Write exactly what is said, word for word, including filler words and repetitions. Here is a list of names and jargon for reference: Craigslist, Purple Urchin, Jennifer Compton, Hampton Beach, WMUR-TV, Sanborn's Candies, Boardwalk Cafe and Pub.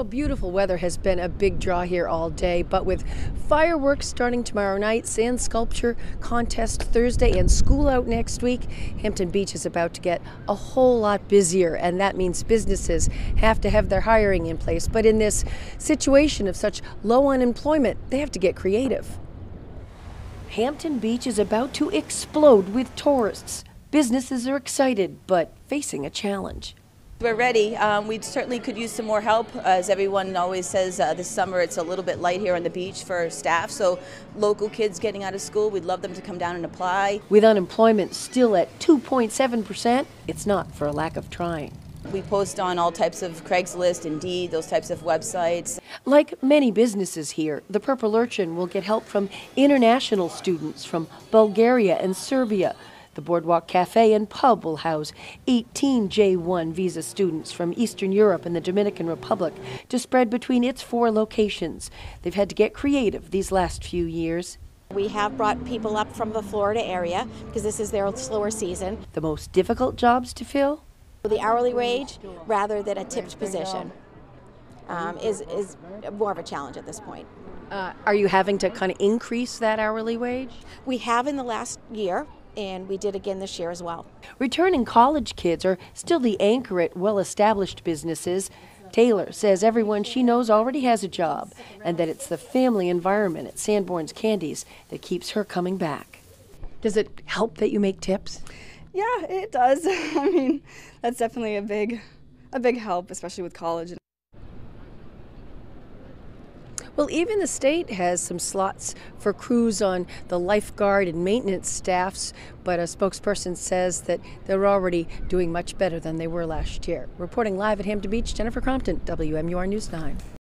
Well, beautiful weather has been a big draw here all day, but with fireworks starting tomorrow night, sand sculpture contest Thursday, and school out next week, Hampton Beach is about to get a whole lot busier, and that means businesses have to have their hiring in place. But in this situation of such low unemployment, they have to get creative. Hampton Beach is about to explode with tourists. Businesses are excited, but facing a challenge. We're ready. Um, we certainly could use some more help. As everyone always says, uh, this summer it's a little bit light here on the beach for staff, so local kids getting out of school, we'd love them to come down and apply. With unemployment still at two point seven percent, it's not for a lack of trying. We post on all types of Craigslist, Indeed, those types of websites. Like many businesses here, the Purple Urchin will get help from international students from Bulgaria and Serbia. The Boardwalk Cafe and Pub will house eighteen J one visa students from Eastern Europe and the Dominican Republic to spread between its four locations. They've had to get creative these last few years. We have brought people up from the Florida area because this is their slower season. The most difficult jobs to fill? The hourly wage rather than a tipped position um, is, is more of a challenge at this point. Uh, are you having to kind of increase that hourly wage? We have in the last year. And we did again this year as well. Returning college kids are still the anchor at well-established businesses. Taylor says everyone she knows already has a job and that it's the family environment at Sanborn's Candies that keeps her coming back. Does it help that you make tips? Yeah, it does. I mean, that's definitely a big, a big help, especially with college. Well, even the state has some slots for crews on the lifeguard and maintenance staffs, but a spokesperson says that they're already doing much better than they were last year. Reporting live at Hampton Beach, Jennifer Compton, W M U R News nine.